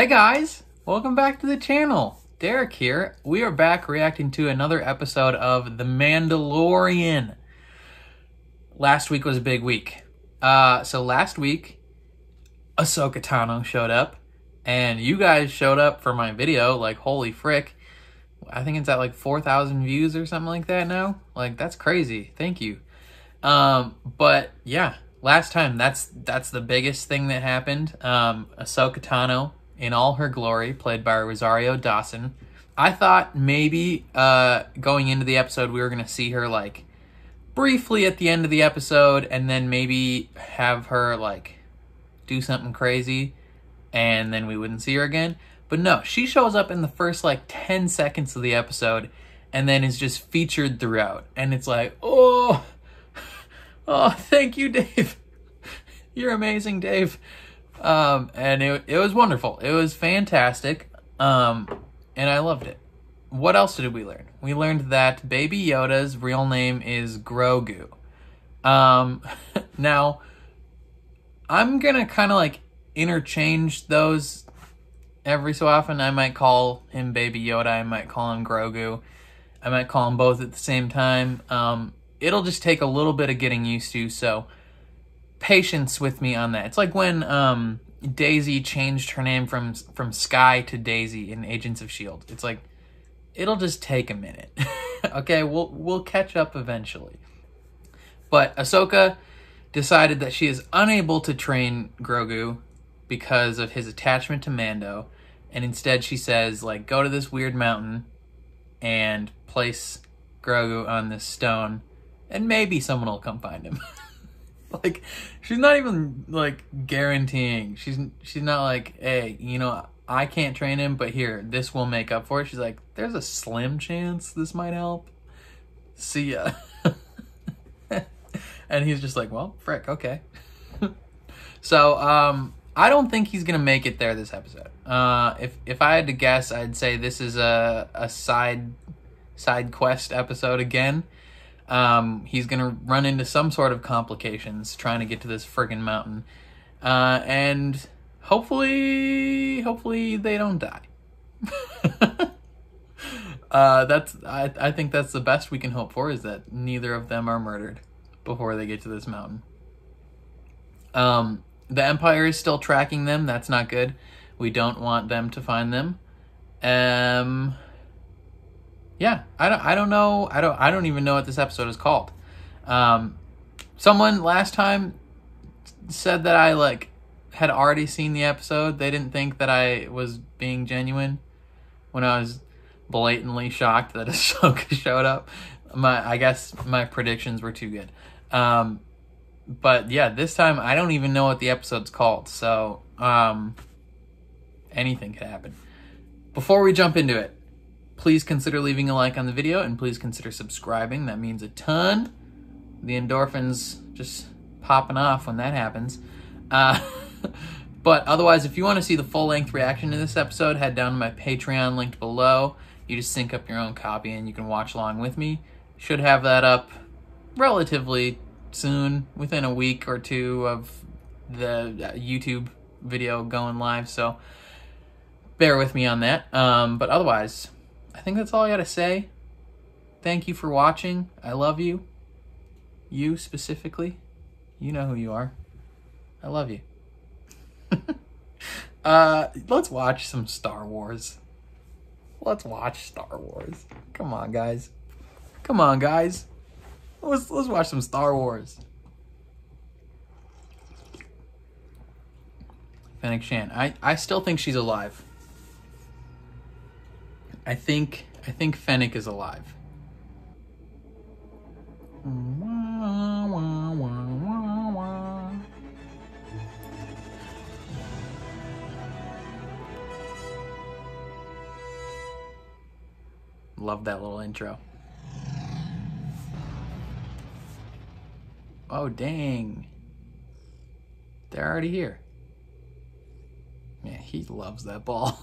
Hey guys, welcome back to the channel. Derek here. We are back reacting to another episode of The Mandalorian. Last week was a big week. So last week, Ahsoka Tano showed up, and you guys showed up for my video, like holy frick. I think it's at like 4,000 views or something like that now. Like that's crazy. Thank you. But yeah, last time that's the biggest thing that happened. Ahsoka Tano in all her glory, played by Rosario Dawson. I thought maybe going into the episode we were gonna see her like briefly at the end of the episode, and then maybe have her like do something crazy, and then we wouldn't see her again. But no, she shows up in the first like 10 seconds of the episode and then is just featured throughout. And it's like, oh, thank you, Dave. You're amazing, Dave. And it was wonderful. It was fantastic. And I loved it. What else did we learn? We learned that Baby Yoda's real name is Grogu. Now, I'm going to kind of like interchange those. Every so often, I might call him Baby Yoda, I might call him Grogu, I might call him both at the same time. It'll just take a little bit of getting used to, so patience with me on that. It's like when Daisy changed her name from Sky to Daisy in Agents of S.H.I.E.L.D. It's like, it'll just take a minute. Okay, we'll catch up eventually. But Ahsoka decided that she is unable to train Grogu because of his attachment to Mando, and instead she says, like, go to this weird mountain and place Grogu on this stone, and maybe someone will come find him. Like, she's not even, like, guaranteeing. She's not like, hey, you know, I can't train him, but here, this will make up for it. She's like, there's a slim chance this might help. See ya. And he's just like, well, frick, okay. So, I don't think he's going to make it there this episode. If I had to guess, I'd say this is a side quest episode again. He's going to run into some sort of complications trying to get to this friggin' mountain. And hopefully they don't die. I think that's the best we can hope for, is that neither of them are murdered before they get to this mountain. The Empire is still tracking them. That's not good. We don't want them to find them. Yeah, I don't know. I don't even know what this episode is called. Someone last time said that I like had already seen the episode. They didn't think that I was being genuine when I was blatantly shocked that Ahsoka showed up. I guess my predictions were too good. But yeah, this time I don't even know what the episode's called, so anything could happen. Before we jump into it, please consider leaving a like on the video, and please consider subscribing. That means a ton. The endorphins just popping off when that happens. But otherwise, if you want to see the full-length reaction to this episode, head down to my Patreon linked below. You just sync up your own copy, and you can watch along with me. Should have that up relatively soon, within a week or two of the YouTube video going live, so bear with me on that. But otherwise, I think that's all I gotta say. Thank you for watching. I love you. You specifically. You know who you are. I love you. Let's watch some Star Wars. Let's watch Star Wars. Come on, guys. Come on, guys. Let's watch some Star Wars. Fennec Shand. I still think she's alive. I think Fennec is alive. Love that little intro. Oh, dang. They're already here. Man, he loves that ball.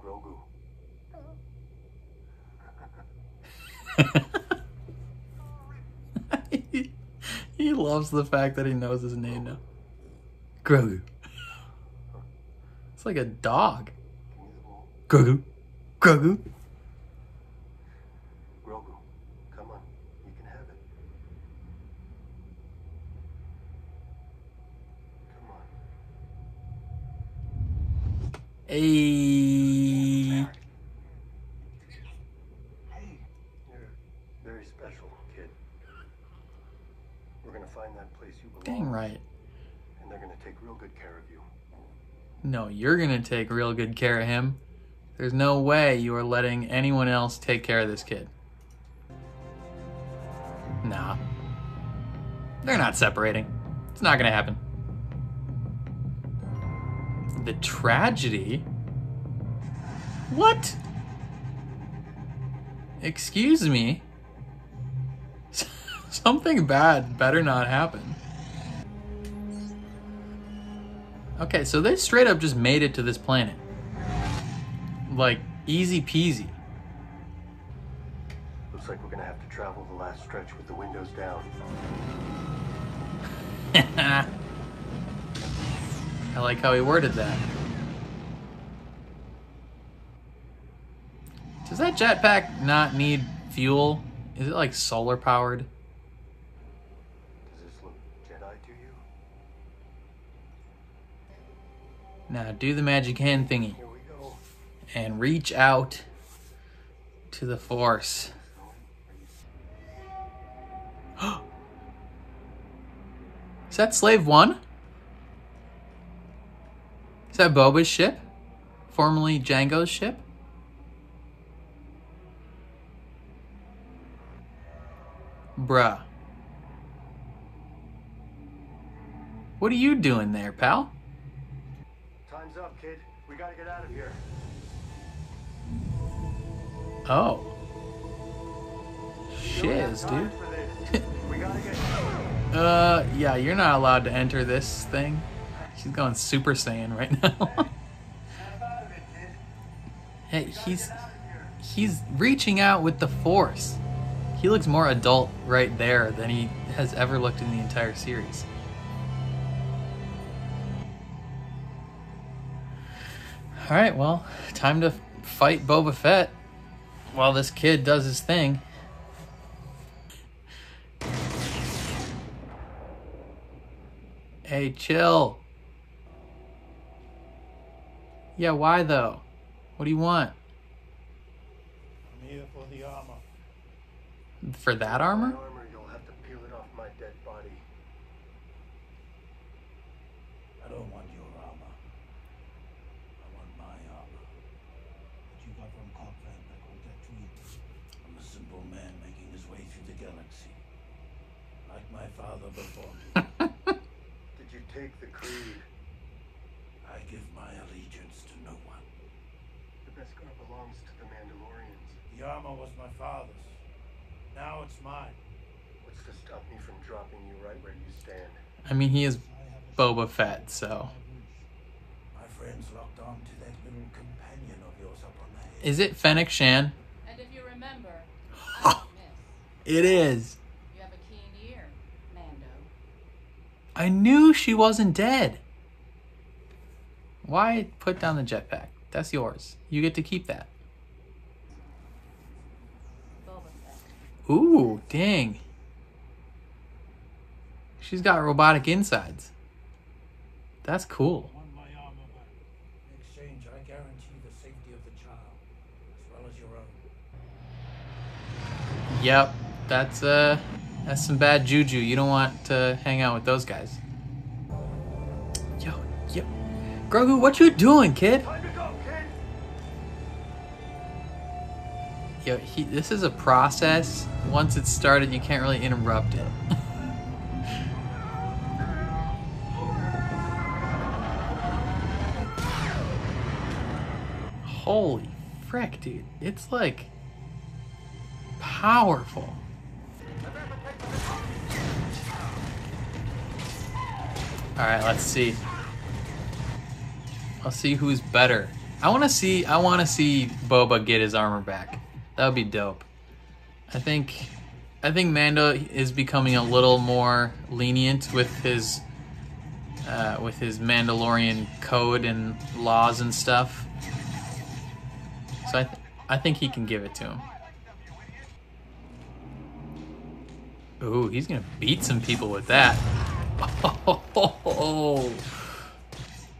Grogu. he loves the fact that he knows his name now. Grogu. It's It's like a dog. Grogu. Grogu. Grogu, come on. You can have it. Come on. Hey. Hey. You're very special, kid. We're going to find that place you belong. Dang right. And they're going to take real good care of you. No, you're going to take real good care of him. There's no way you are letting anyone else take care of this kid. Nah. They're not separating. It's not going to happen. The tragedy? What? Excuse me? Something bad better not happen. Okay, so they straight up just made it to this planet. Like, easy peasy. Looks like we're gonna have to travel the last stretch with the windows down. I like how he worded that. Does that jetpack not need fuel? Is it like solar powered? Does this look Jedi to you? Now do the magic hand thingy. And reach out to the Force. Is that Slave One? Is that Boba's ship? Formerly Jango's ship? Bruh. What are you doing there, pal? Time's up, kid. We gotta get out of here. Oh. Shiz, dude. Yeah, you're not allowed to enter this thing. She's going Super Saiyan right now. Hey, he's reaching out with the Force. He looks more adult right there than he has ever looked in the entire series. All right, well, time to fight Boba Fett. While this kid does his thing. Hey, chill. Yeah, why though? What do you want? I'm here for the armor. For that armor? For that armor, you'll have to peel it off my dead body. I don't want your armor. I want my armor. That you got from Cobb Vanth. I'm a simple man making his way through the galaxy, like my father before me. Did you take the creed? I give my allegiance to no one. The Beskar belongs to the Mandalorians. The armor was my father's. Now it's mine. What's to stop me from dropping you right where you stand? I mean, he is Boba Fett, so. My friends locked on to that little companion of yours up on the head. Is it Fennec Shand? Remember, it is. You have a keen ear, Mando. I knew she wasn't dead. Why put down the jetpack? That's yours. You get to keep that. Ooh, dang. She's got robotic insides. That's cool. In exchange, I guarantee the safety of the child as well as your own. Yep, that's some bad juju. You don't want to hang out with those guys. Yo, yep. Grogu, what you doing, kid? Time to go, kid. Yo, this is a process. Once it's started, you can't really interrupt it. Holy frick, dude. It's like... powerful. Alright, let's see. I'll see who's better. I wanna see Boba get his armor back. That would be dope. I think Mando is becoming a little more lenient with his with his Mandalorian code and laws and stuff. So I think he can give it to him. Ooh, he's gonna beat some people with that. Oh,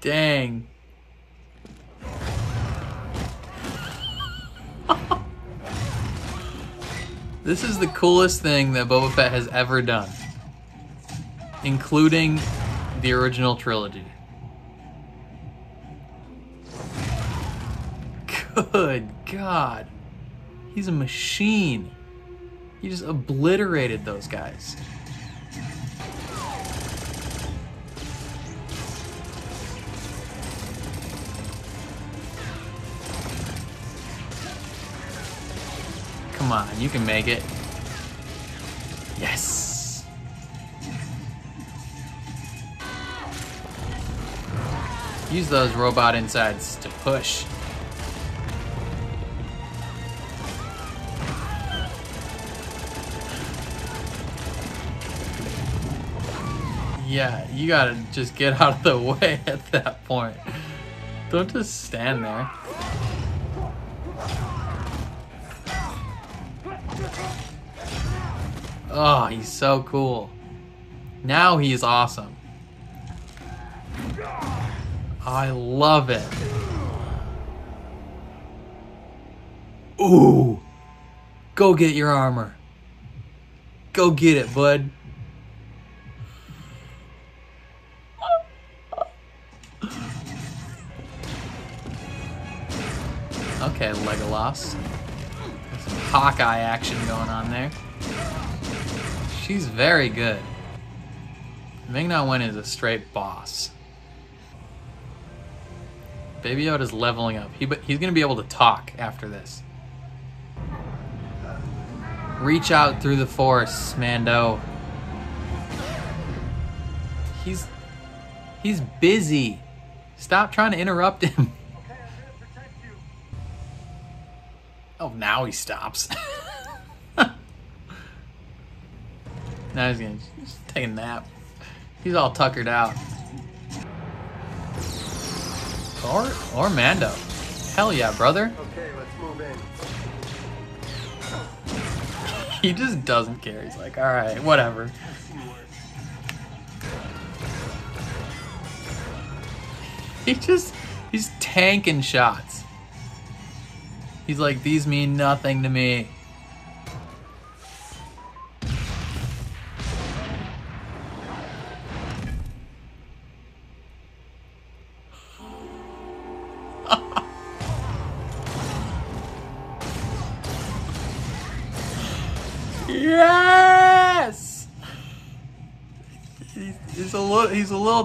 dang. This is the coolest thing that Boba Fett has ever done, including the original trilogy. Good God. He's a machine. He just obliterated those guys. Come on, you can make it. Yes! Use those robot insides to push. Yeah, you gotta just get out of the way at that point. Don't just stand there. Oh, he's so cool. Now he's awesome. I love it. Ooh. Go get your armor. Go get it, bud. Okay, Legolas. There's some Hawkeye action going on there. She's very good. Ming-Na Wen is a straight boss. Baby Yoda's leveling up. He's gonna be able to talk after this. Reach out through the force, Mando. He's busy. Stop trying to interrupt him. Okay, I'm gonna protect you. Oh, now he stops. Now he's gonna just take a nap. He's all tuckered out. Or Mando. Hell yeah, brother. Okay, let's move in. He just doesn't care. He's like, all right, whatever. He's tanking shots. He's like, these mean nothing to me. Yes! He's a little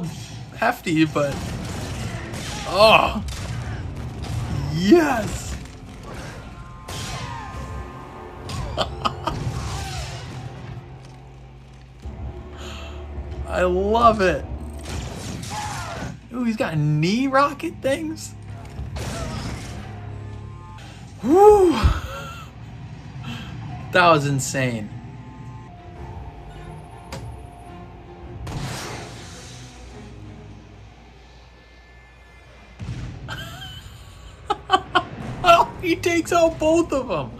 hefty, but oh yes! I love it. Ooh, he's got knee rocket things. Woo! That was insane. Oh, he takes out both of them.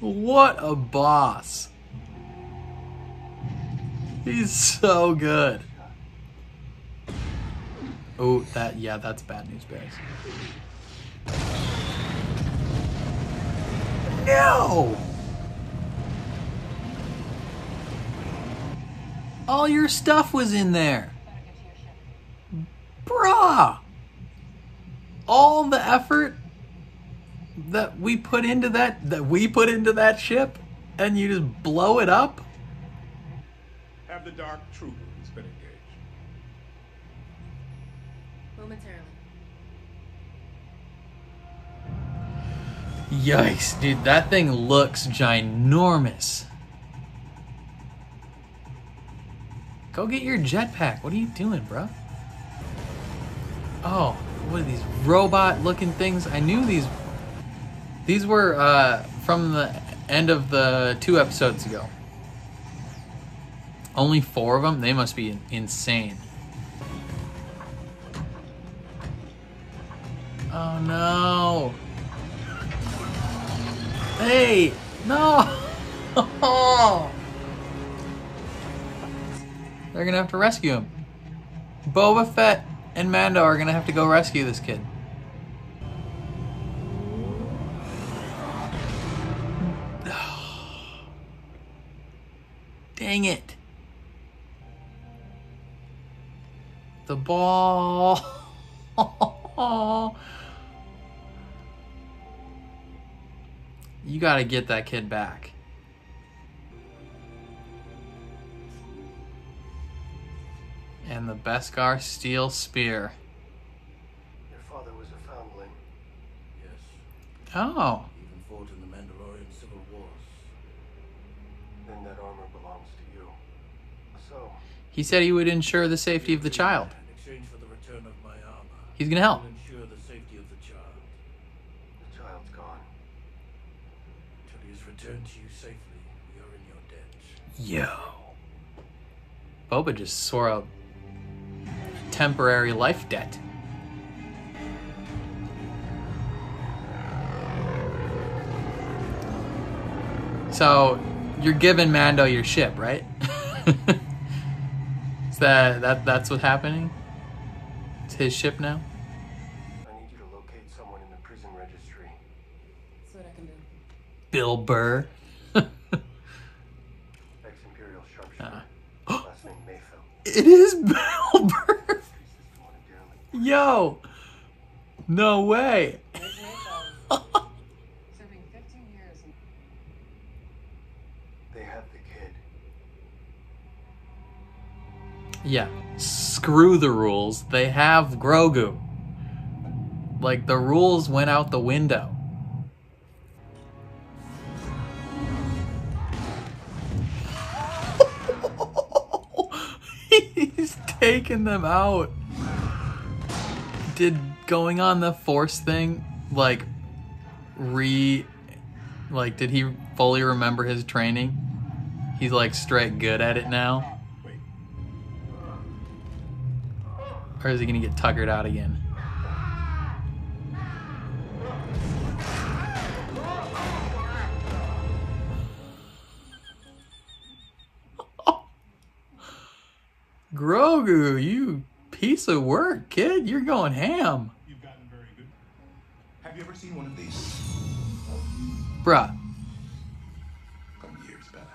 What a boss. He's so good. Oh, that's bad news bears. No! All your stuff was in there. Bruh! All the effort that we put into that ship, and you just blow it up? Have the dark trooper that's been engaged. Momentarily. Yikes, dude, that thing looks ginormous. Go get your jetpack. What are you doing, bro? Oh, what are these robot-looking things? I knew these were from the end of the 2 episodes ago. Only 4 of them? They must be insane. Oh no! Hey! No! They're gonna have to rescue him. Boba Fett and Mando are gonna have to go rescue this kid. Dang it. The ball. You gotta get that kid back. And the Beskar Steel Spear. Your father was a foundling. Yes. Oh. Even fought in the Mandalorian Civil Wars. Then that armor belongs to you. So. He said he would ensure the safety of the child. In exchange for the return of my armor. He's gonna help. Ensure the safety of the child. The child's gone. Until he is returned to you safely, we are in your debt. Yo. Boba just swore out temporary life debt. So you're giving Mando your ship, right? Is that's what's happening? It's his ship now? I need you to locate someone in the prison registry. That's what I can do. Bill Burr. Ex-Imperial sharpshooter. Last name Mayfield. It is Bill Burr. Yo, no way. Serving 15 years. They have the kid. Yeah, screw the rules. They have Grogu. Like, the rules went out the window. He's taking them out. Did going on the Force thing, like, did he fully remember his training? He's, like, straight good at it now? Or is he gonna get tuckered out again? Grogu, you... piece of work, kid. You're going ham. You've gotten very good. Have you ever seen one of these? Bruh. Come years past.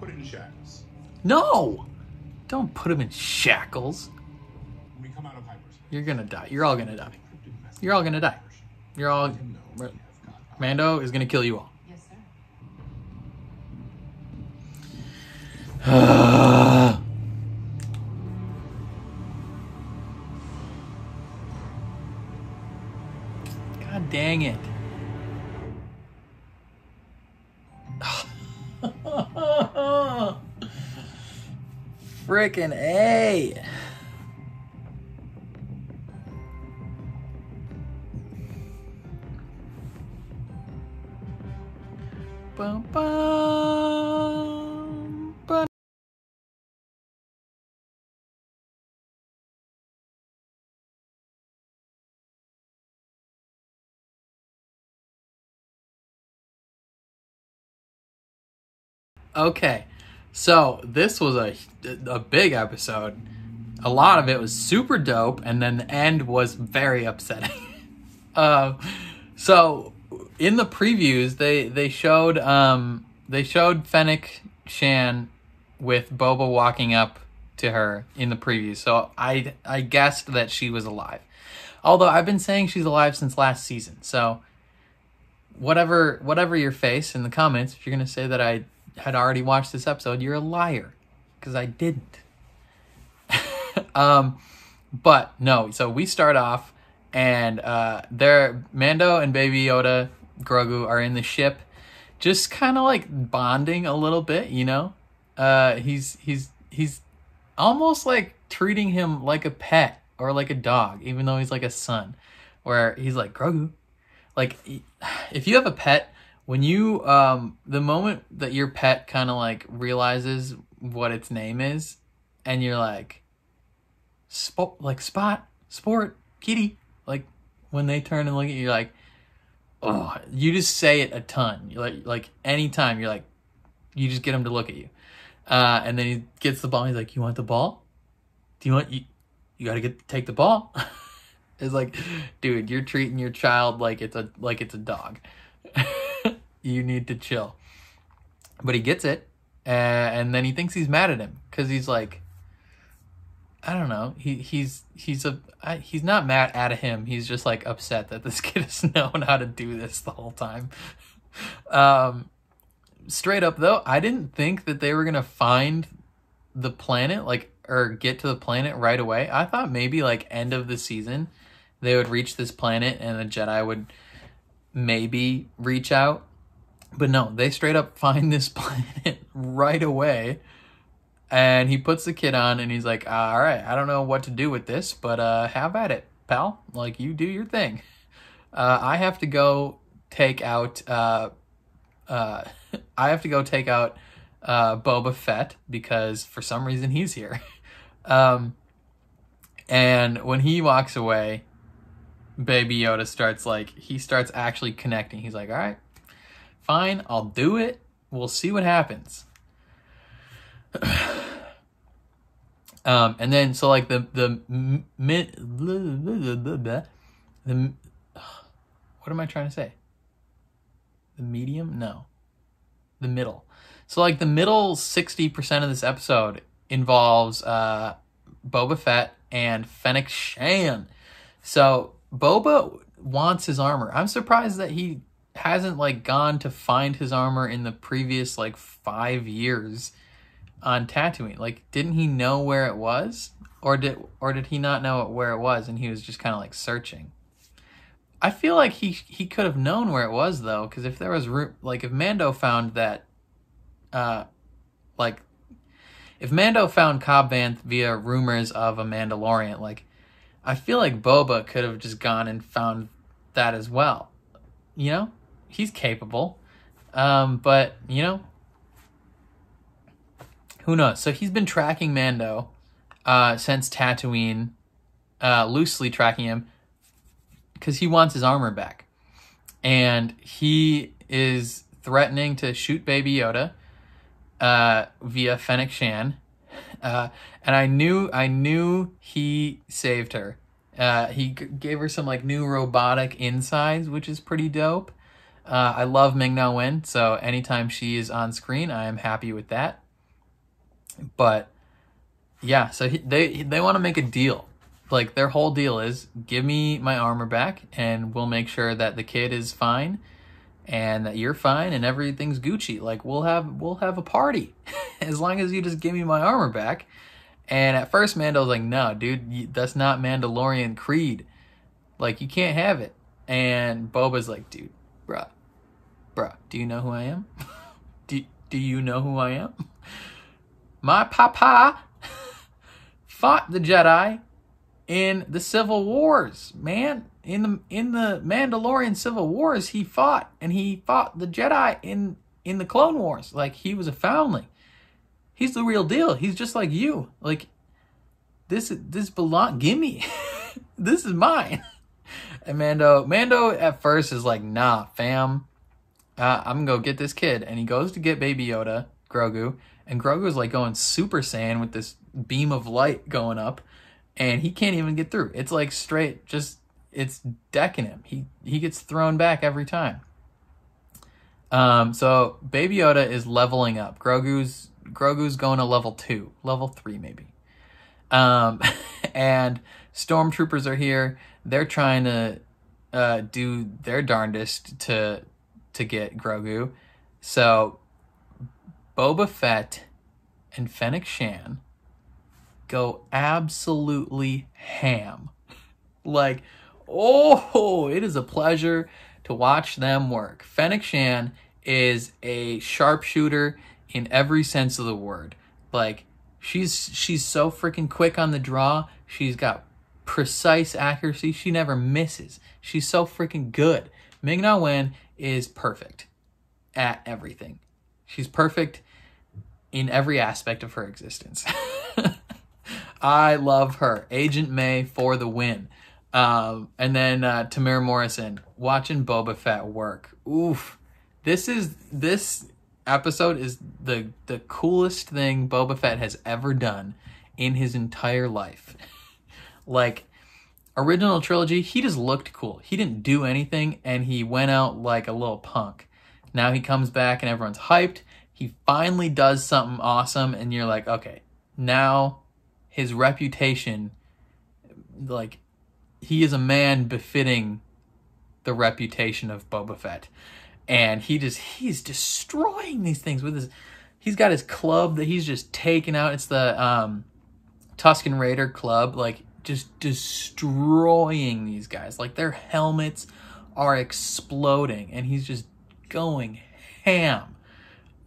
Put it in shackles. No! Don't put him in shackles. When we come out of hyperspace. You're gonna die. You're all gonna die. You're all gonna die. You're all... Mando is gonna kill you all. God dang it. Frickin' A. Bum, bum. Okay, so this was a big episode. A lot of it was super dope, and then the end was very upsetting. So in the previews, they showed Fennec Shand with Boba walking up to her in the previews. So I guessed that she was alive, although I've been saying she's alive since last season. So whatever your face in the comments, if you're gonna say that I had already watched this episode, you're a liar, because I didn't. But no, so we start off, and Mando and Baby Yoda, Grogu, are in the ship, just kind of like bonding a little bit, you know. He's almost like treating him like a pet or like a dog, even though he's like a son, where he's like, Grogu, like, if you have a pet, When you, the moment that your pet kind of like realizes what its name is, and you're like, Spot, Sport, Kitty, like when they turn and look at you, you're like, oh, you just say it a ton. You're like anytime you're like, you just get him to look at you. And then he gets the ball. And he's like, you want the ball? Do you want, you got to take the ball. It's like, dude, you're treating your child like it's a dog. You need to chill. But he gets it, and then he thinks he's mad at him because he's like, I don't know. He's not mad at him. He's just like upset that this kid has known how to do this the whole time. Straight up though, I didn't think that they were gonna find the planet or get to the planet right away. I thought maybe like end of the season, they would reach this planet and the Jedi would maybe reach out. But no, they straight up find this planet right away. And he puts the kid on and he's like, all right, I don't know what to do with this, but have at it, pal. Like, you do your thing. I have to go take out Boba Fett because for some reason he's here. And when he walks away, Baby Yoda starts actually connecting. He's like, all right, fine, I'll do it. We'll see what happens. And then, so like what am I trying to say? The medium? No, the middle. So like the middle 60% of this episode involves, Boba Fett and Fennec Shand. So Boba wants his armor. I'm surprised that he hasn't like gone to find his armor in the previous like 5 years on Tatooine. Like, didn't he know where it was, or did he not know where it was and he was just kind of like searching? I feel like he could have known where it was though, because if there was room, like if Mando found Cobb Vanth via rumors of a Mandalorian, like I feel like Boba could have just gone and found that as well. You know, he's capable, but you know, who knows? So he's been tracking Mando since Tatooine, loosely tracking him because he wants his armor back. And he is threatening to shoot Baby Yoda via Fennec Shand. And I knew he saved her. He gave her some like new robotic insides, which is pretty dope. I love Ming-Na Wen, so anytime she is on screen, I am happy with that. But yeah, so they want to make a deal. Like, their whole deal is, give me my armor back and we'll make sure that the kid is fine and that you're fine and everything's Gucci. Like, we'll have a party as long as you just give me my armor back. And at first Mando's like, no, dude, that's not Mandalorian creed. Like, you can't have it. And Boba's like, dude, bruh, do you know who I am? do you know who I am? My papa fought the Jedi in the Civil Wars, man. In the Mandalorian Civil Wars, he fought, and he fought the Jedi in the Clone Wars. Like, he was a foundling. He's the real deal. He's just like you. Like, this belong. Gimme. This is mine. And Mando at first is like, nah, fam. I'm gonna go get this kid, and he goes to get Baby Yoda, Grogu. And Grogu's like going Super Saiyan with this beam of light going up, and he can't even get through. It's like straight, just, it's decking him. He gets thrown back every time. So Baby Yoda is leveling up. Grogu's going to level 2, level 3 maybe. And stormtroopers are here. They're trying to do their darndest to get Grogu. So Boba Fett and Fennec Shand go absolutely ham. Like, oh, it is a pleasure to watch them work. Fennec Shand is a sharpshooter in every sense of the word. Like, she's so freaking quick on the draw. She's got precise accuracy. She never misses. She's so freaking good. Ming-Na Wen is perfect. at everything. She's perfect in every aspect of her existence. I love her. Agent May for the win. And then Tamir Morrison, watching Boba Fett work. Oof. This episode is the coolest thing Boba Fett has ever done in his entire life. Like, original trilogy, he just looked cool. He didn't do anything, and he went out like a little punk. Now he comes back, and everyone's hyped. He finally does something awesome, and you're like, okay, now his reputation, like, he is a man befitting the reputation of Boba Fett. And he's destroying these things with his, he's got his club that he's just taking out. It's the Tusken Raider club, like, just destroying these guys. Like, their helmets are exploding, and he's just going ham.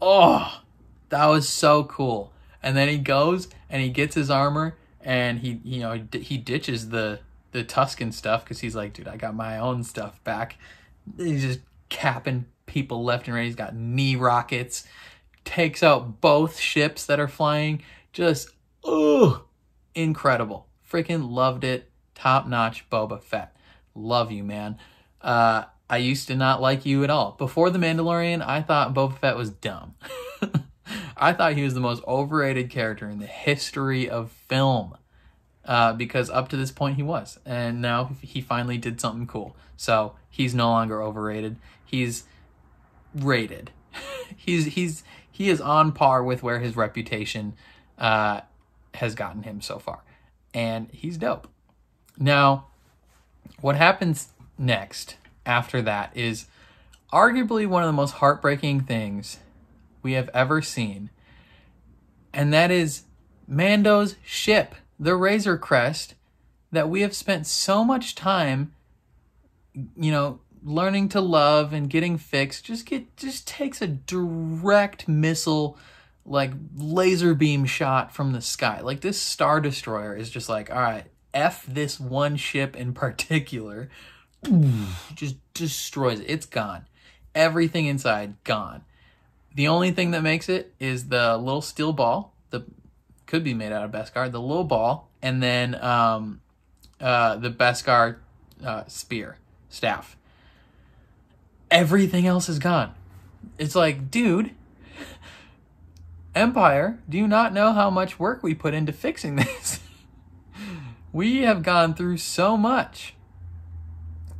Oh, that was so cool. And then he goes and he gets his armor, and he, you know, he ditches the Tusken stuff because he's like, dude, I got my own stuff back. He's just capping people left and right. He's got knee rockets, takes out both ships that are flying. Just, oh, incredible. Freaking loved it. Top-notch Boba Fett. Love you, man. I used to not like you at all. Before The Mandalorian, I thought Boba Fett was dumb. I thought he was the most overrated character in the history of film. Because up to this point he was. And now he finally did something cool. So he's no longer overrated. He's rated. He is on par with where his reputation has gotten him so far. And he's dope. Now, what happens next after that is arguably one of the most heartbreaking things we have ever seen. And that is Mando's ship, the Razor Crest, that we have spent so much time, you know, learning to love and getting fixed, just takes a direct missile, like, laser beam shot from the sky. Like, this Star Destroyer is just like, all right, F this one ship in particular. Just destroys it. It's gone. Everything inside, gone. The only thing that makes it is the little steel ball, the could be made out of Beskar, the little ball, and then the Beskar spear, staff. Everything else is gone. It's like, dude, Empire, do you not know how much work we put into fixing this? We have gone through so much.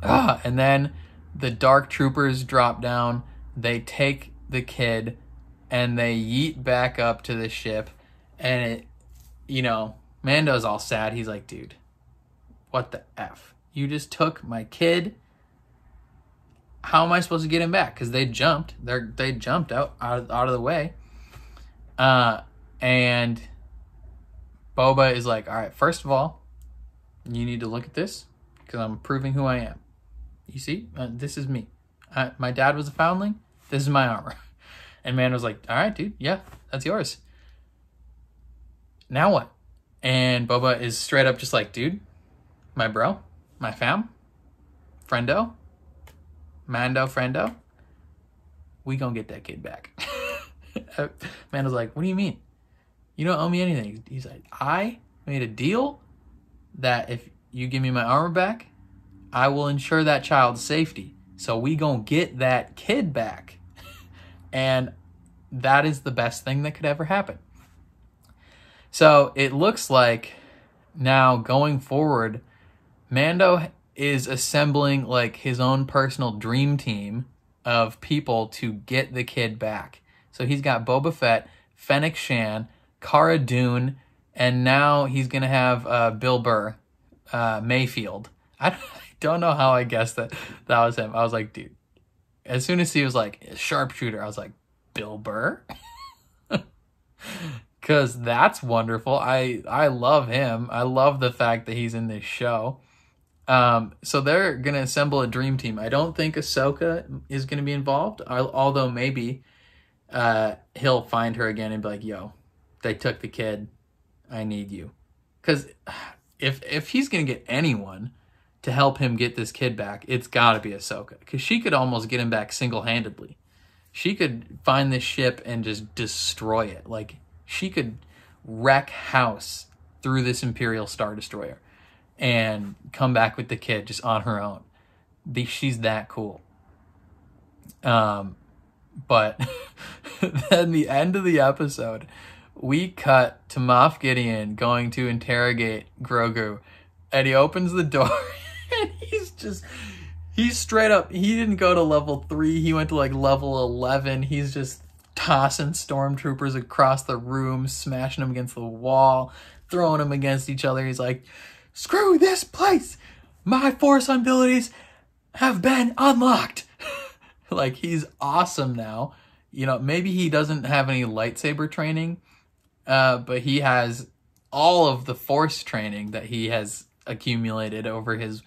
And then the dark troopers drop down, they take the kid, and they yeet back up to the ship. And it, you know, Mando's all sad. He's like, dude, what the F? You just took my kid. How am I supposed to get him back? Because they jumped. They jumped out of the way. And Boba is like, all right, first of all, you need to look at this because I'm proving who I am. You see, this is me. My dad was a foundling. This is my armor. And Mando's like, all right, dude, yeah, that's yours. Now what? And Boba is straight up just like, dude, my bro, my fam, friendo, Mando friendo, we gonna get that kid back. Mando's like, what do you mean? You don't owe me anything. He's like, I made a deal that if you give me my armor back, I will ensure that child's safety. So we gonna get that kid back. And that is the best thing that could ever happen. So it looks like now going forward, Mando is assembling like his own personal dream team of people to get the kid back. So he's got Boba Fett, Fennec Shand, Cara Dune, and now he's going to have Bill Burr, Mayfield. I don't know how I guessed that was him. I was like, dude, as soon as he was like, sharpshooter, I was like, Bill Burr? Because that's wonderful. I love him. I love the fact that he's in this show. So they're going to assemble a dream team. I don't think Ahsoka is going to be involved. Although maybe he'll find her again and be like, yo, they took the kid. I need you. Because if he's going to get anyone to help him get this kid back, it's got to be Ahsoka. Because she could almost get him back single-handedly. she could find this ship and just destroy it. Like, she could wreck house through this Imperial Star Destroyer and come back with the kid just on her own. She's that cool. But then the end of the episode, we cut to Moff Gideon going to interrogate Grogu, and he opens the door and he's straight up, he didn't go to level 3, he went to like level 11. He's just tossing stormtroopers across the room, smashing them against the wall, throwing them against each other. He's like, screw this place, my force abilities have been unlocked. Like, he's awesome now. You know, maybe he doesn't have any lightsaber training, but he has all of the force training that he has accumulated over his,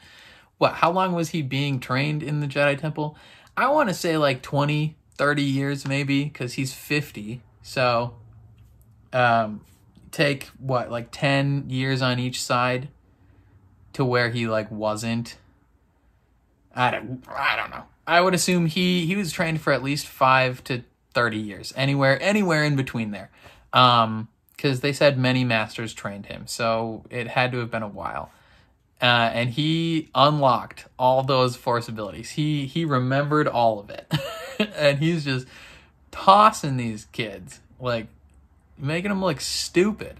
how long was he being trained in the Jedi Temple? I want to say like 20, 30 years maybe, because he's 50. So take like 10 years on each side to where he like wasn't. I don't know. I would assume he was trained for at least 5 to 30 years, anywhere in between there. Because they said many masters trained him, so it had to have been a while. And he unlocked all those force abilities. He remembered all of it. And he's just tossing these kids, like, making them look stupid.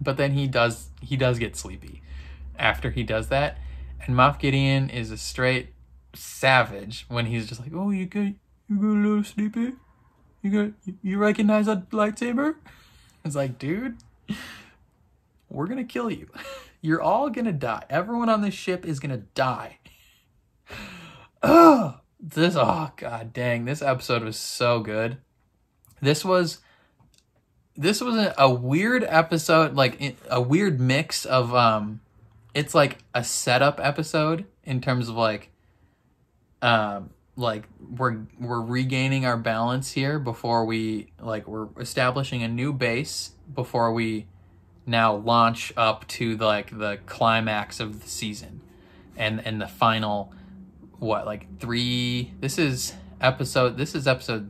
But then he does get sleepy after he does that. And Moff Gideon is a straight savage when he's just like, oh, you got a little sleepy, you recognize that lightsaber? It's like, dude, we're gonna kill you, you're all gonna die, everyone on this ship is gonna die. Oh god dang, this episode was so good. This was a weird episode, like a weird mix of it's like a setup episode in terms of like we're regaining our balance here before we, like, we're establishing a new base before we now launch up to the climax of the season and the final, like 3, this is episode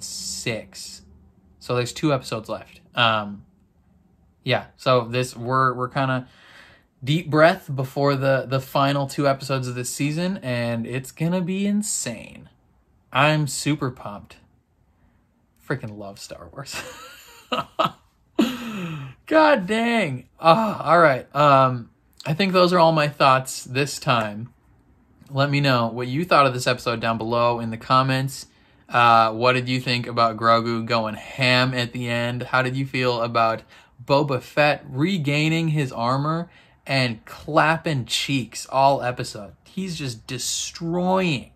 6. So there's 2 episodes left. Yeah. So we're kind of deep breath before the final 2 episodes of this season, and it's gonna be insane. I'm super pumped. Freaking love Star Wars. God dang. All right. I think those are all my thoughts this time. Let me know what you thought of this episode down below in the comments. What did you think about Grogu going ham at the end? How did you feel about Boba Fett regaining his armor and clapping cheeks all episode? He's just destroying.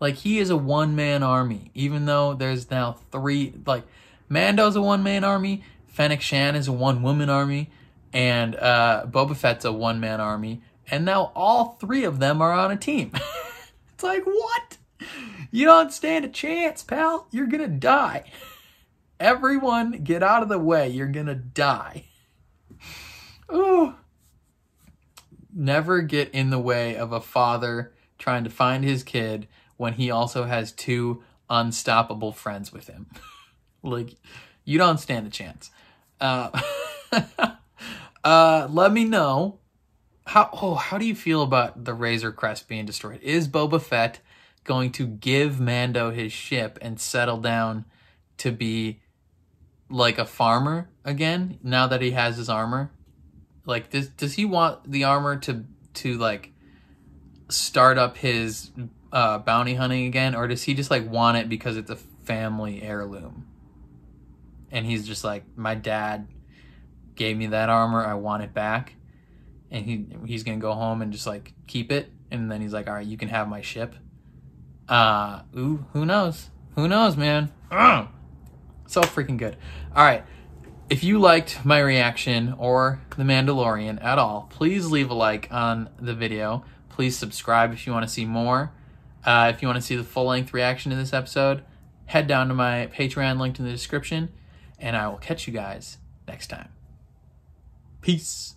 Like, he is a one-man army, even though there's now 3. Like, Mando's a one-man army, Fennec Shand is a one-woman army, and Boba Fett's a one-man army. And now all 3 of them are on a team. It's like, what? You don't stand a chance, pal. You're gonna die. Everyone, get out of the way. You're gonna die. Ooh. Never get in the way of a father trying to find his kid when he also has 2 unstoppable friends with him. Like, you don't stand a chance. Let me know. How do you feel about the Razor Crest being destroyed? Is Boba Fett going to give Mando his ship and settle down to be like a farmer again now that he has his armor? Like, does he want the armor to like start up his bounty hunting again, or does he just like want it because it's a family heirloom? And he's just like, my dad gave me that armor, I want it back. And he's gonna go home and just like keep it, and then he's like, all right, you can have my ship. Ooh, who knows? Who knows, man? So freaking good. All right. If you liked my reaction or The Mandalorian at all, please leave a like on the video. Please subscribe if you want to see more. If you want to see the full-length reaction to this episode, head down to my Patreon linked in the description, and I will catch you guys next time. Peace.